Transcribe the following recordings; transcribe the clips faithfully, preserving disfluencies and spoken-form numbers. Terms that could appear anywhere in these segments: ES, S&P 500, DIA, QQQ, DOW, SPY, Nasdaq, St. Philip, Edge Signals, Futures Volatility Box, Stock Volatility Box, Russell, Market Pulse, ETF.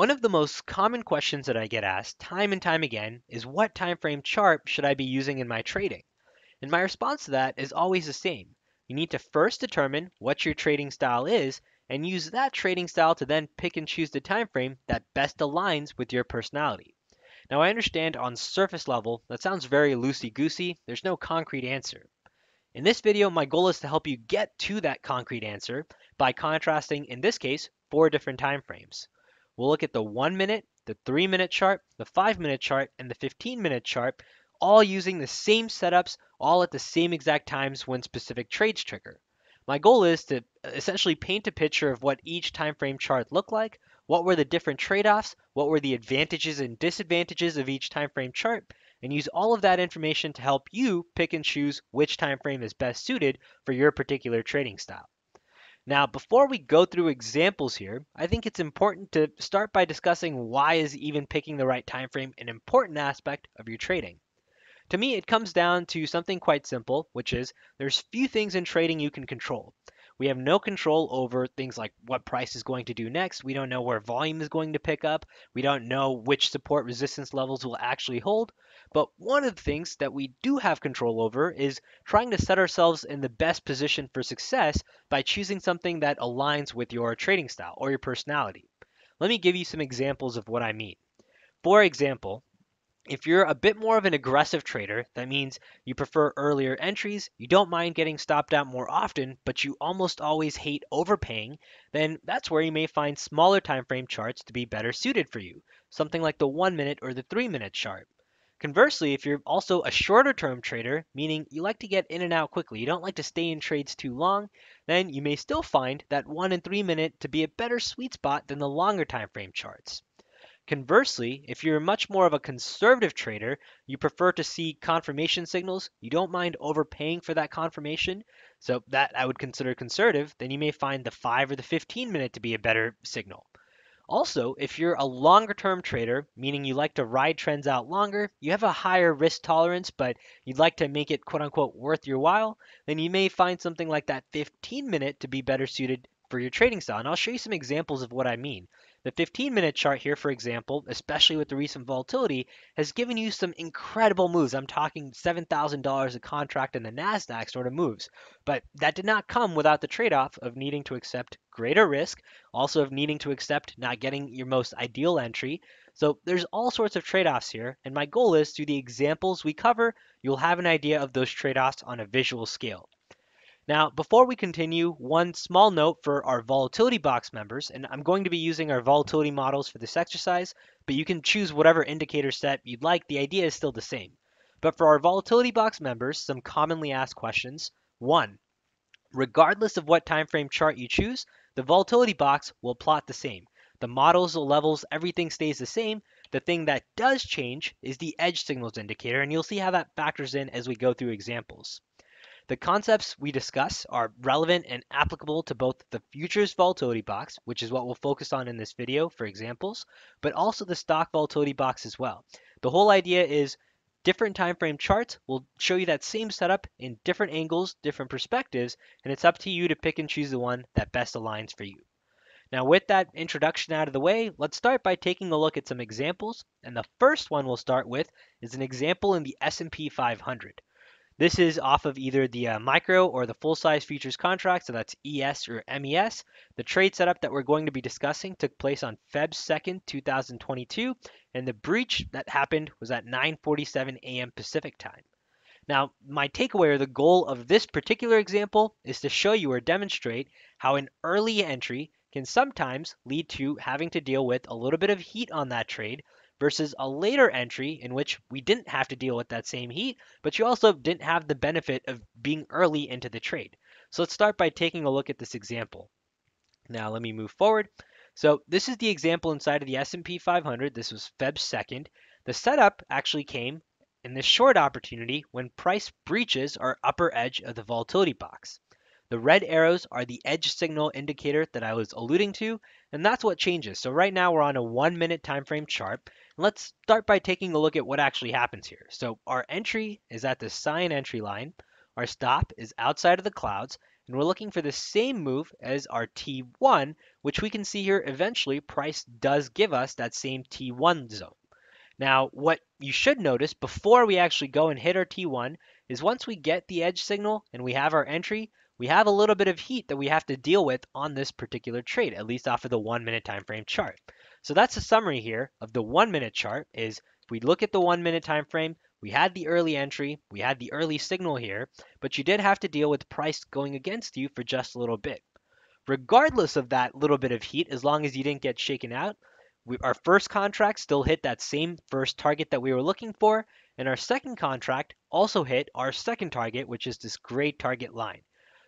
One of the most common questions that I get asked time and time again is what time frame chart should I be using in my trading? And my response to that is always the same. You need to first determine what your trading style is and use that trading style to then pick and choose the time frame that best aligns with your personality. Now, I understand on surface level, that sounds very loosey-goosey. There's no concrete answer. In this video, my goal is to help you get to that concrete answer by contrasting, in this case, four different time frames. We'll look at the one minute, the three minute chart, the five minute chart, and the fifteen minute chart, all using the same setups, all at the same exact times when specific trades trigger. My goal is to essentially paint a picture of what each time frame chart looked like, what were the different trade-offs, what were the advantages and disadvantages of each time frame chart, and use all of that information to help you pick and choose which time frame is best suited for your particular trading style. Now, before we go through examples here, I think it's important to start by discussing why is even picking the right time frame an important aspect of your trading. To me, it comes down to something quite simple, which is there's few things in trading you can control. We have no control over things like what price is going to do next. We don't know where volume is going to pick up. We don't know which support resistance levels will actually hold. But one of the things that we do have control over is trying to set ourselves in the best position for success by choosing something that aligns with your trading style or your personality. Let me give you some examples of what I mean. For example, if you're a bit more of an aggressive trader, that means you prefer earlier entries, you don't mind getting stopped out more often, but you almost always hate overpaying, then that's where you may find smaller time frame charts to be better suited for you, something like the one minute or the three minute chart. Conversely, if you're also a shorter term trader, meaning you like to get in and out quickly, you don't like to stay in trades too long, then you may still find that one and three minute to be a better sweet spot than the longer time frame charts. Conversely, if you're much more of a conservative trader, you prefer to see confirmation signals, you don't mind overpaying for that confirmation, so that I would consider conservative, then you may find the five or the fifteen minute to be a better signal. Also, if you're a longer term trader, meaning you like to ride trends out longer, you have a higher risk tolerance, but you'd like to make it quote unquote worth your while, then you may find something like that fifteen minute to be better suited for your trading style. And I'll show you some examples of what I mean. The fifteen minute chart here, for example, especially with the recent volatility, has given you some incredible moves. I'm talking seven thousand dollars a contract in the Nasdaq sort of moves. But that did not come without the trade-off of needing to accept greater risk, also of needing to accept not getting your most ideal entry. So there's all sorts of trade-offs here, and my goal is through the examples we cover, you'll have an idea of those trade-offs on a visual scale. Now, before we continue, one small note for our Volatility Box members, and I'm going to be using our volatility models for this exercise, but you can choose whatever indicator set you'd like. The idea is still the same. But for our Volatility Box members, some commonly asked questions. One, regardless of what time frame chart you choose, the Volatility Box will plot the same. The models, the levels, everything stays the same. The thing that does change is the Edge Signals indicator, and you'll see how that factors in as we go through examples. The concepts we discuss are relevant and applicable to both the Futures Volatility Box, which is what we'll focus on in this video for examples, but also the Stock Volatility Box as well. The whole idea is different time frame charts will show you that same setup in different angles, different perspectives, and it's up to you to pick and choose the one that best aligns for you. Now, with that introduction out of the way, let's start by taking a look at some examples, and the first one we'll start with is an example in the S and P five hundred. This is off of either the uh, micro or the full-size futures contract, so that's E S or M E S. The trade setup that we're going to be discussing took place on February second, two thousand twenty-two, and the breach that happened was at nine forty-seven a m Pacific time. Now, my takeaway or the goal of this particular example is to show you or demonstrate how an early entry can sometimes lead to having to deal with a little bit of heat on that trade, versus a later entry in which we didn't have to deal with that same heat, but you also didn't have the benefit of being early into the trade. So let's start by taking a look at this example. Now let me move forward. So this is the example inside of the S and P five hundred. This was February second. The setup actually came in this short opportunity when price breaches our upper edge of the volatility box. The red arrows are the edge signal indicator that I was alluding to, and that's what changes. So right now we're on a one minute time frame chart. Let's start by taking a look at what actually happens here. So our entry is at the sign entry line, our stop is outside of the clouds, and we're looking for the same move as our T one, which we can see here eventually price does give us that same T one zone. Now, what you should notice before we actually go and hit our T one is once we get the edge signal and we have our entry, we have a little bit of heat that we have to deal with on this particular trade, at least off of the one minute time frame chart. So that's a summary here of the one minute chart. Is if we look at the one minute time frame, we had the early entry, we had the early signal here, but you did have to deal with price going against you for just a little bit. Regardless of that little bit of heat, as long as you didn't get shaken out, we, our first contract still hit that same first target that we were looking for, and our second contract also hit our second target, which is this gray target line.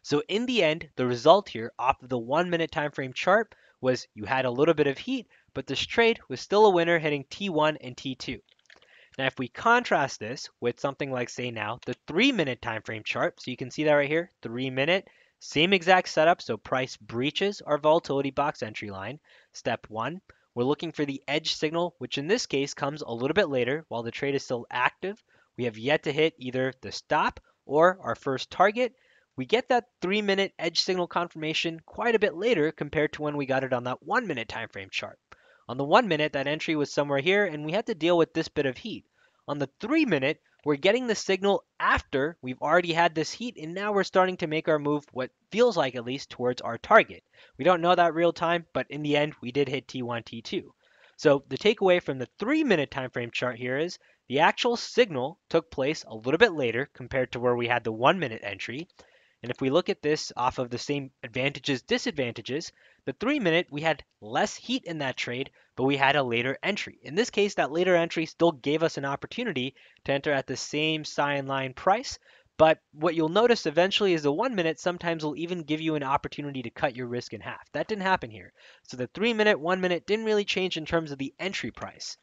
So in the end, the result here off of the one minute time frame chart was you had a little bit of heat, but this trade was still a winner hitting T one and T two. Now, if we contrast this with something like, say now, the three minute time frame chart, so you can see that right here, three minute, same exact setup. So price breaches our volatility box entry line. Step one, we're looking for the edge signal, which in this case comes a little bit later while the trade is still active. We have yet to hit either the stop or our first target. We get that three minute edge signal confirmation quite a bit later compared to when we got it on that one minute time frame chart. On the one minute, that entry was somewhere here, and we had to deal with this bit of heat. On the three minute, we're getting the signal after we've already had this heat, and now we're starting to make our move, what feels like at least, towards our target. We don't know that real time, but in the end, we did hit T one, T two. So the takeaway from the three minute time frame chart here is the actual signal took place a little bit later compared to where we had the one minute entry. And if we look at this off of the same advantages, disadvantages, the three minute, we had less heat in that trade, but we had a later entry. In this case, that later entry still gave us an opportunity to enter at the same sign line price. But what you'll notice eventually is the one minute sometimes will even give you an opportunity to cut your risk in half. That didn't happen here. So the three minute, one minute didn't really change in terms of the entry price.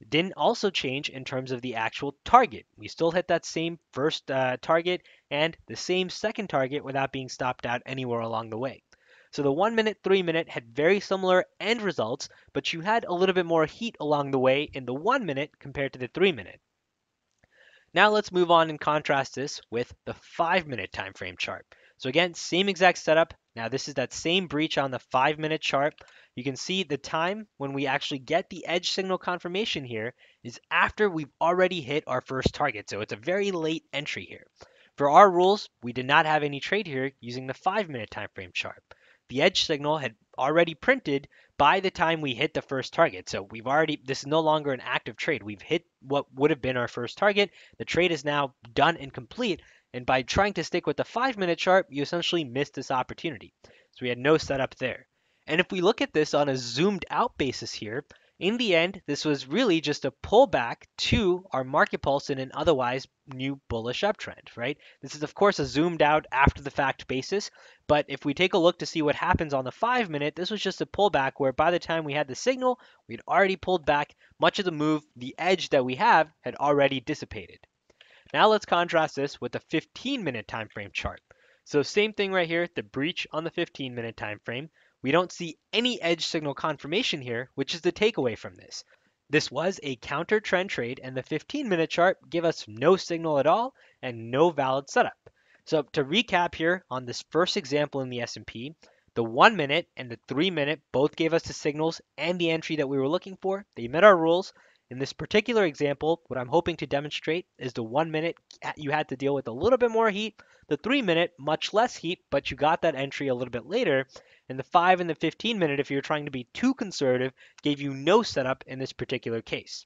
It didn't also change in terms of the actual target. We still hit that same first uh, target and the same second target without being stopped out anywhere along the way. So the one minute, three minute had very similar end results, but you had a little bit more heat along the way in the one minute compared to the three minute. Now let's move on and contrast this with the five minute time frame chart. So again, same exact setup. Now this is that same breach on the five minute chart. You can see the time when we actually get the edge signal confirmation here is after we've already hit our first target. So it's a very late entry here. For our rules, we did not have any trade here using the five minute time frame chart. The edge signal had already printed by the time we hit the first target. So we've already, this is no longer an active trade. We've hit what would have been our first target. The trade is now done and complete. And by trying to stick with the five minute chart, you essentially missed this opportunity. So we had no setup there. And if we look at this on a zoomed out basis here, in the end, this was really just a pullback to our market pulse in an otherwise new bullish uptrend, right? This is, of course, a zoomed out after the fact basis. But if we take a look to see what happens on the five minute, this was just a pullback where by the time we had the signal, we'd already pulled back. Much of the move, the edge that we have had already dissipated. Now let's contrast this with the fifteen minute time frame chart. So same thing right here, the breach on the fifteen minute time frame. We don't see any edge signal confirmation here, which is the takeaway from this. This was a counter trend trade, and the fifteen minute chart gave us no signal at all and no valid setup. So to recap here on this first example in the S and P, the one minute and the three minute both gave us the signals and the entry that we were looking for. They met our rules. In this particular example, what I'm hoping to demonstrate is the one minute you had to deal with a little bit more heat, the three minute much less heat, but you got that entry a little bit later, and the five and the fifteen minute, if you're trying to be too conservative, gave you no setup in this particular case.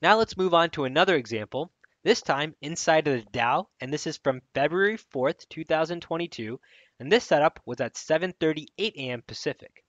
Now let's move on to another example, this time inside of the Dow, and this is from February fourth, two thousand twenty-two, and this setup was at seven thirty-eight A M Pacific.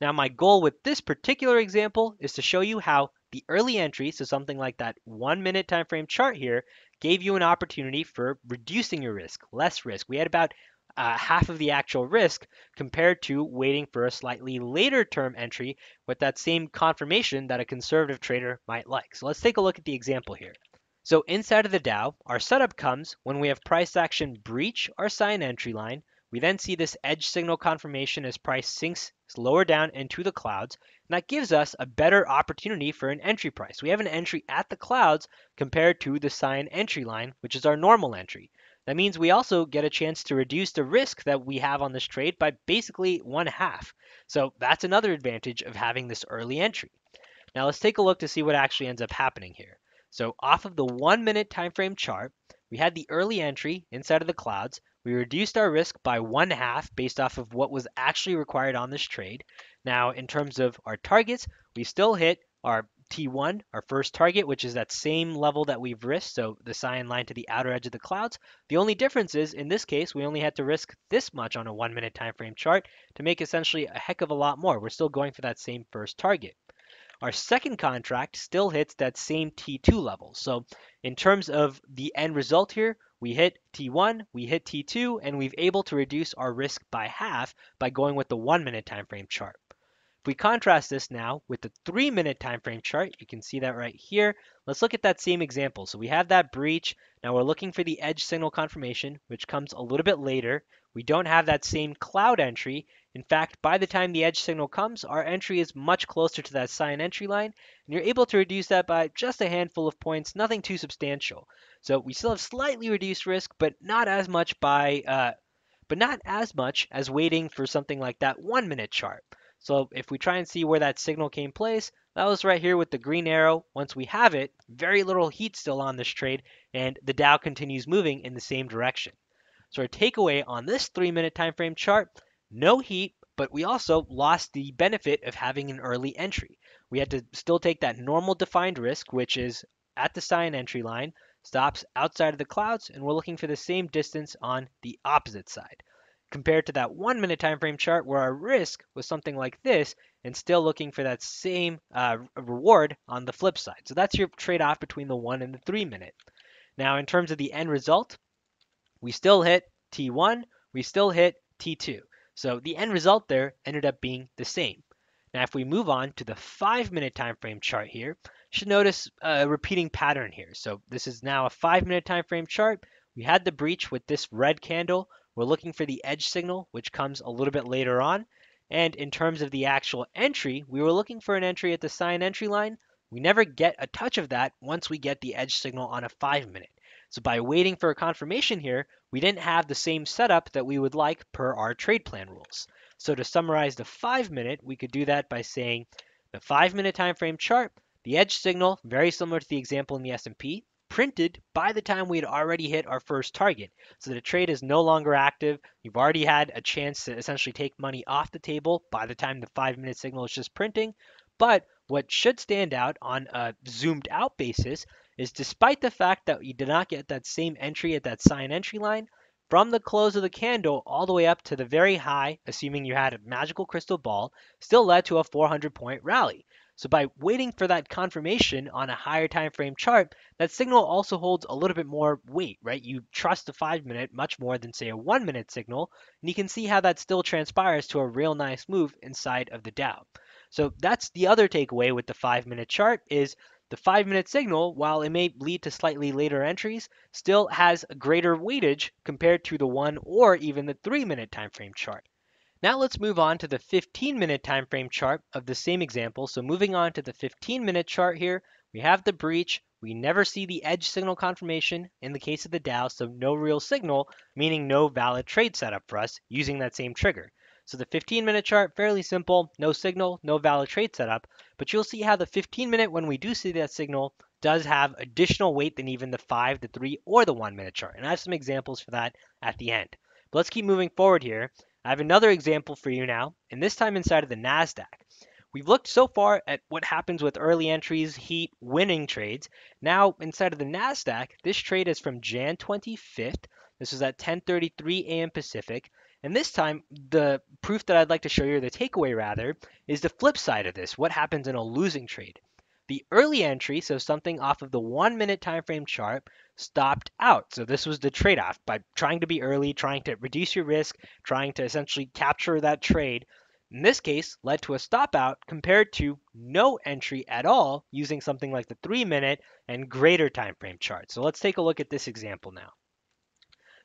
Now my goal with this particular example is to show you how the early entry, so something like that one minute time frame chart here, gave you an opportunity for reducing your risk, less risk. We had about uh, half of the actual risk compared to waiting for a slightly later term entry with that same confirmation that a conservative trader might like. So let's take a look at the example here. So inside of the Dow, our setup comes when we have price action breach our sign entry line. We then see this edge signal confirmation as price sinks lower down into the clouds, and that gives us a better opportunity for an entry price. We have an entry at the clouds compared to the sign entry line, which is our normal entry. That means we also get a chance to reduce the risk that we have on this trade by basically one half. So that's another advantage of having this early entry. Now let's take a look to see what actually ends up happening here. So off of the one minute time frame chart, we had the early entry inside of the clouds. We reduced our risk by one half based off of what was actually required on this trade. Now in terms of our targets, we still hit our T one, our first target, which is that same level that we've risked, so the cyan line to the outer edge of the clouds. The only difference is, in this case, we only had to risk this much on a one-minute time frame chart to make essentially a heck of a lot more. We're still going for that same first target. Our second contract still hits that same T two level. So in terms of the end result here, we hit T one, we hit T two, and we've able to reduce our risk by half by going with the one-minute time frame chart. If we contrast this now with the three-minute time frame chart, you can see that right here. Let's look at that same example. So we have that breach. Now we're looking for the edge signal confirmation, which comes a little bit later. We don't have that same cloud entry. In fact, by the time the edge signal comes, our entry is much closer to that cyan entry line, and you're able to reduce that by just a handful of points, nothing too substantial. So we still have slightly reduced risk, but not as much by, uh, but not as much as waiting for something like that one-minute chart. So if we try and see where that signal came place, that was right here with the green arrow. Once we have it, very little heat still on this trade, and the Dow continues moving in the same direction. So our takeaway on this three-minute time frame chart: no heat, but we also lost the benefit of having an early entry. We had to still take that normal defined risk, which is at the cyan entry line, stops outside of the clouds, and we're looking for the same distance on the opposite side, compared to that one minute time frame chart where our risk was something like this and still looking for that same uh, reward on the flip side. So that's your trade-off between the one and the three minute. Now in terms of the end result, we still hit T one, we still hit T two. So the end result there ended up being the same. Now, if we move on to the five-minute time frame chart here, you should notice a repeating pattern here. So this is now a five-minute time frame chart. We had the breach with this red candle. We're looking for the edge signal, which comes a little bit later on. And in terms of the actual entry, we were looking for an entry at the cyan entry line. We never get a touch of that once we get the edge signal on a five-minute. So by waiting for a confirmation here, we didn't have the same setup that we would like per our trade plan rules. So to summarize the five minute, we could do that by saying the five minute time frame chart, the edge signal, very similar to the example in the S and P, printed by the time we had already hit our first target. So the trade is no longer active. You've already had a chance to essentially take money off the table by the time the five minute signal is just printing. But what should stand out on a zoomed out basis is, despite the fact that you did not get that same entry at that cyan entry line, from the close of the candle all the way up to the very high, assuming you had a magical crystal ball, still led to a four hundred point rally. So by waiting for that confirmation on a higher time frame chart, that signal also holds a little bit more weight, right? You trust the five minute much more than, say, a one minute signal, and you can see how that still transpires to a real nice move inside of the Dow. So that's the other takeaway with the five minute chart is, the five-minute signal, while it may lead to slightly later entries, still has a greater weightage compared to the one or even the three-minute time frame chart. Now let's move on to the fifteen-minute time frame chart of the same example. So moving on to the fifteen-minute chart here, we have the breach. We never see the edge signal confirmation in the case of the Dow, so no real signal, meaning no valid trade setup for us using that same trigger. So the fifteen-minute chart, fairly simple, no signal, no valid trade setup, but you'll see how the fifteen-minute, when we do see that signal, does have additional weight than even the five, the three, or the one-minute chart. And I have some examples for that at the end. But let's keep moving forward here. I have another example for you now, and this time inside of the NASDAQ. We've looked so far at what happens with early entries, heat, winning trades. Now, inside of the NASDAQ, this trade is from January twenty-fifth. This was at ten thirty-three a m Pacific. And this time, the proof that I'd like to show you, or the takeaway rather, is the flip side of this. What happens in a losing trade? The early entry, so something off of the one-minute time frame chart, stopped out. So this was the trade-off. By trying to be early, trying to reduce your risk, trying to essentially capture that trade, in this case, led to a stop out compared to no entry at all using something like the three-minute and greater time frame chart. So let's take a look at this example now.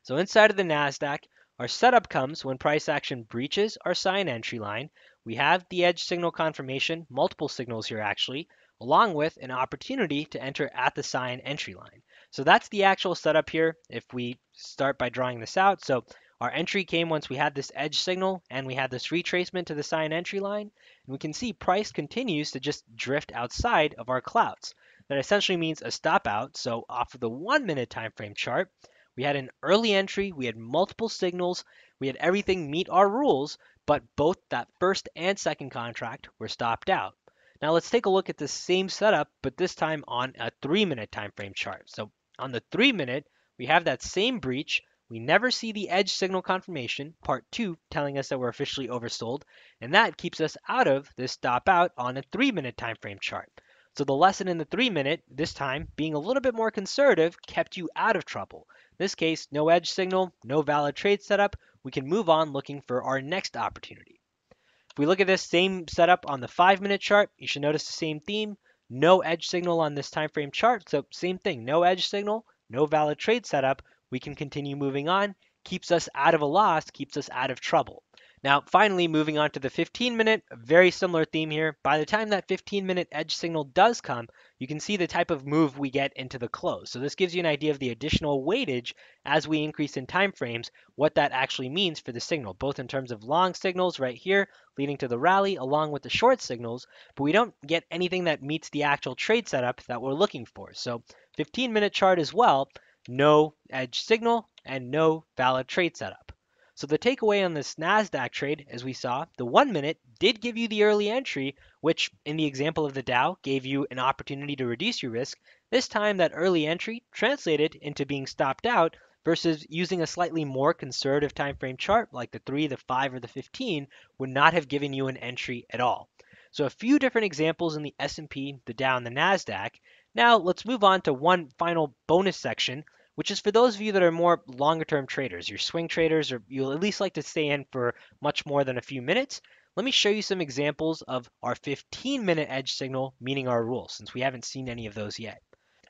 So inside of the NASDAQ, our setup comes when price action breaches our cyan entry line. We have the edge signal confirmation, multiple signals here actually, along with an opportunity to enter at the cyan entry line. So that's the actual setup here if we start by drawing this out. So our entry came once we had this edge signal and we had this retracement to the sign entry line. And we can see price continues to just drift outside of our clouds. That essentially means a stop out. So off of the one minute time frame chart, we had an early entry, we had multiple signals, we had everything meet our rules, but both that first and second contract were stopped out. Now let's take a look at the same setup, but this time on a three minute time frame chart. So on the three minute, we have that same breach. We never see the edge signal confirmation, part two, telling us that we're officially oversold, and that keeps us out of this stop out on a three minute time frame chart. So the lesson in the three minute, this time being a little bit more conservative, kept you out of trouble. In this case, no edge signal, no valid trade setup. We can move on looking for our next opportunity. If we look at this same setup on the five minute chart, you should notice the same theme, no edge signal on this time frame chart. So same thing, no edge signal, no valid trade setup. We can continue moving on, keeps us out of a loss, keeps us out of trouble. Now, finally, moving on to the fifteen minute, very similar theme here. By the time that fifteen minute edge signal does come, you can see the type of move we get into the close. So this gives you an idea of the additional weightage as we increase in time frames, what that actually means for the signal, both in terms of long signals right here, leading to the rally, along with the short signals, but we don't get anything that meets the actual trade setup that we're looking for. So fifteen minute chart as well, no edge signal and no valid trade setup. So the takeaway on this NASDAQ trade, as we saw, the one minute did give you the early entry, which in the example of the Dow gave you an opportunity to reduce your risk. This time that early entry translated into being stopped out versus using a slightly more conservative time frame chart like the three, the five, or the fifteen would not have given you an entry at all. So a few different examples in the S and P, the Dow, and the NASDAQ. Now let's move on to one final bonus section, which is for those of you that are more longer term traders, your swing traders, or you'll at least like to stay in for much more than a few minutes. Let me show you some examples of our fifteen minute edge signal, meaning our rules, since we haven't seen any of those yet.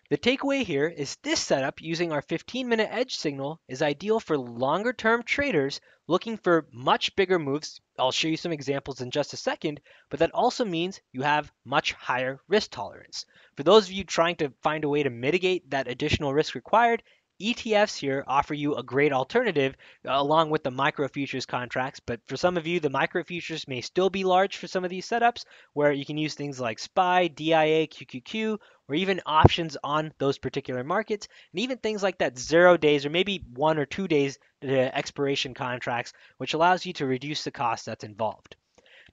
The takeaway here is this setup using our fifteen minute edge signal is ideal for longer term traders looking for much bigger moves. I'll show you some examples in just a second, but that also means you have much higher risk tolerance. For those of you trying to find a way to mitigate that additional risk required, E T Fs here offer you a great alternative uh, along with the micro futures contracts, but for some of you, the micro futures may still be large for some of these setups where you can use things like S P Y, D I A, Q Q Q, or even options on those particular markets, and even things like that zero days or maybe one or two days to expiration contracts, which allows you to reduce the cost that's involved.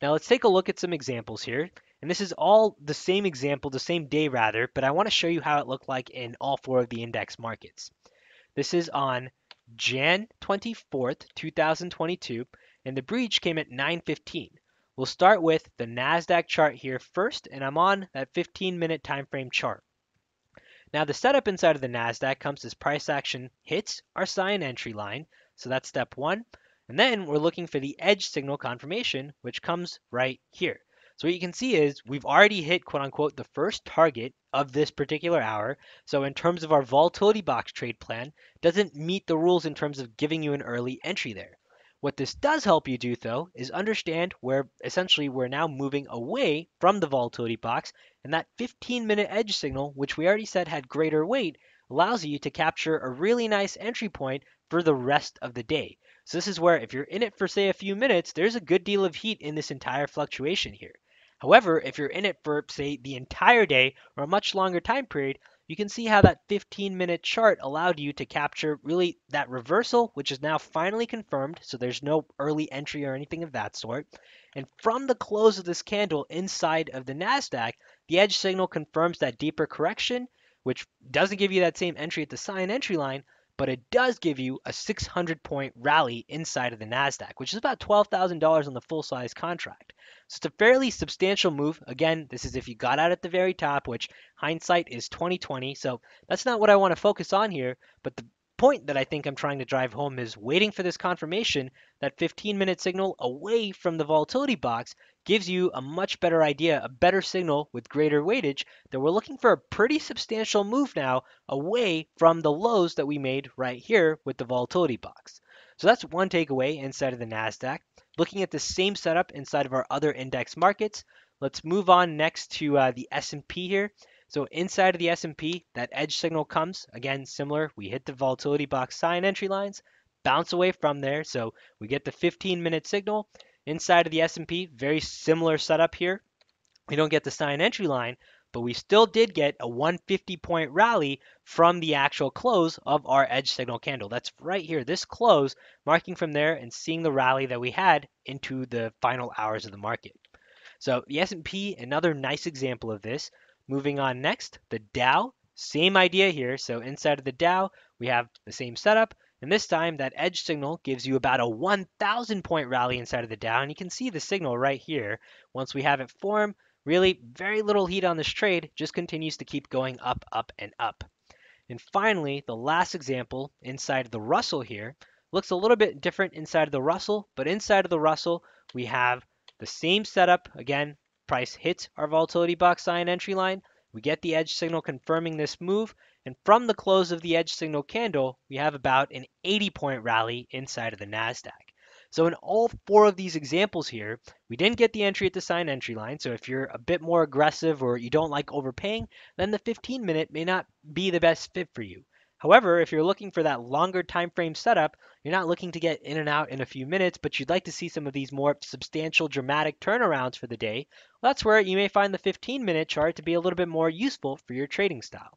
Now let's take a look at some examples here. And this is all the same example, the same day rather, but I want to show you how it looked like in all four of the index markets. This is on January twenty-fourth, two thousand twenty-two, and the breach came at nine fifteen. We'll start with the NASDAQ chart here first, and I'm on that fifteen minute time frame chart. Now the setup inside of the NASDAQ comes as price action hits our sign entry line, so that's step one. And then we're looking for the edge signal confirmation, which comes right here. So what you can see is we've already hit, quote unquote, the first target of this particular hour. So in terms of our volatility box trade plan, doesn't meet the rules in terms of giving you an early entry there. What this does help you do, though, is understand where essentially we're now moving away from the volatility box, and that fifteen minute edge signal, which we already said had greater weight, allows you to capture a really nice entry point for the rest of the day. So this is where if you're in it for, say, a few minutes, there's a good deal of heat in this entire fluctuation here. However, if you're in it for, say, the entire day or a much longer time period, you can see how that fifteen minute chart allowed you to capture really that reversal, which is now finally confirmed. So there's no early entry or anything of that sort. And from the close of this candle inside of the NASDAQ, the edge signal confirms that deeper correction, which doesn't give you that same entry at the sign entry line, but it does give you a six hundred point rally inside of the NASDAQ, which is about twelve thousand dollars on the full size contract. So it's a fairly substantial move. Again, this is if you got out at the very top, which hindsight is twenty twenty. So that's not what I want to focus on here. But the point that I think I'm trying to drive home is waiting for this confirmation, that fifteen minute signal away from the volatility box gives you a much better idea, a better signal with greater weightage that we're looking for a pretty substantial move now away from the lows that we made right here with the volatility box. So that's one takeaway inside of the NASDAQ. Looking at the same setup inside of our other index markets, let's move on next to uh, the S and P here. So inside of the S and P, that edge signal comes. Again, similar, we hit the volatility box sign entry lines, bounce away from there. So we get the fifteen minute signal. Inside of the S and P, very similar setup here. We don't get the sign entry line, but we still did get a one hundred fifty point rally from the actual close of our edge signal candle. That's right here, this close, marking from there and seeing the rally that we had into the final hours of the market. So the S and P, another nice example of this. Moving on next, the Dow, same idea here. So inside of the Dow, we have the same setup. And this time, that edge signal gives you about a one thousand point rally inside of the Dow. And you can see the signal right here. Once we have it form, really very little heat on this trade, just continues to keep going up, up, and up. And finally, the last example inside of the Russell here looks a little bit different inside of the Russell. But inside of the Russell, we have the same setup. Again, price hits our volatility box sign entry line. We get the edge signal confirming this move. And from the close of the edge signal candle, we have about an eighty point rally inside of the Nasdaq. So in all four of these examples here, we didn't get the entry at the sign entry line. So if you're a bit more aggressive or you don't like overpaying, then the fifteen minute may not be the best fit for you. However, if you're looking for that longer time frame setup, you're not looking to get in and out in a few minutes, but you'd like to see some of these more substantial dramatic turnarounds for the day, well, that's where you may find the fifteen minute chart to be a little bit more useful for your trading style.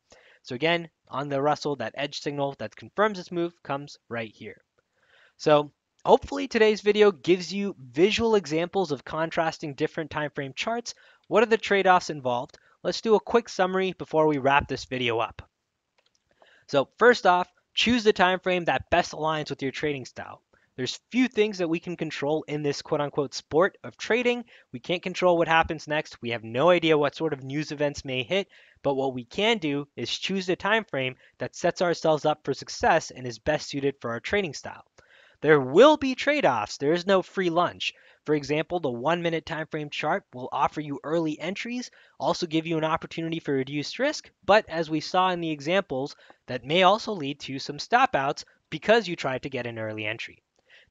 So again, on the Russell, that edge signal that confirms this move comes right here. So hopefully today's video gives you visual examples of contrasting different time frame charts. What are the trade-offs involved? Let's do a quick summary before we wrap this video up. So first off, choose the time frame that best aligns with your trading style. There's few things that we can control in this quote-unquote sport of trading. We can't control what happens next. We have no idea what sort of news events may hit, but what we can do is choose the time frame that sets ourselves up for success and is best suited for our trading style. There will be trade-offs. There is no free lunch. For example, the one minute time frame chart will offer you early entries, also give you an opportunity for reduced risk, but as we saw in the examples, that may also lead to some stop outs because you tried to get an early entry.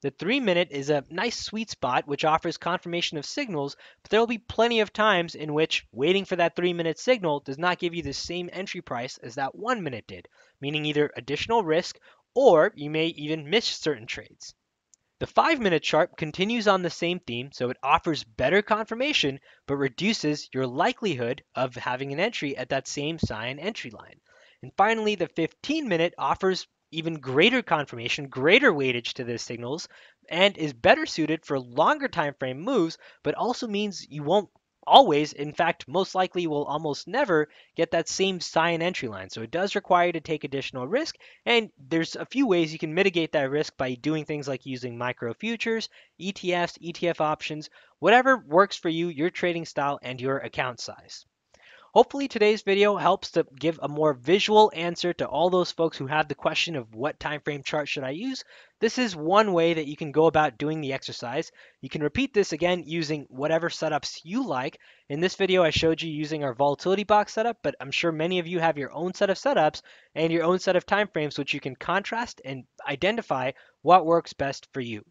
The three minute is a nice sweet spot which offers confirmation of signals, but there will be plenty of times in which waiting for that three minute signal does not give you the same entry price as that one minute did, meaning either additional risk or you may even miss certain trades. The five minute chart continues on the same theme, so it offers better confirmation, but reduces your likelihood of having an entry at that same sign entry line. And finally, the fifteen minute offers even greater confirmation, greater weightage to the signals, and is better suited for longer time frame moves, but also means you won't always, in fact, most likely will almost never get that same sign entry line. So it does require you to take additional risk. And there's a few ways you can mitigate that risk by doing things like using micro futures, E T Fs, E T F options, whatever works for you, your trading style and your account size. Hopefully today's video helps to give a more visual answer to all those folks who have the question of what time frame chart should I use. This is one way that you can go about doing the exercise. You can repeat this again using whatever setups you like. In this video, I showed you using our volatility box setup, but I'm sure many of you have your own set of setups and your own set of time frames, which you can contrast and identify what works best for you.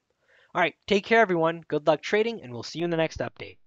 All right, take care, everyone. Good luck trading, and we'll see you in the next update.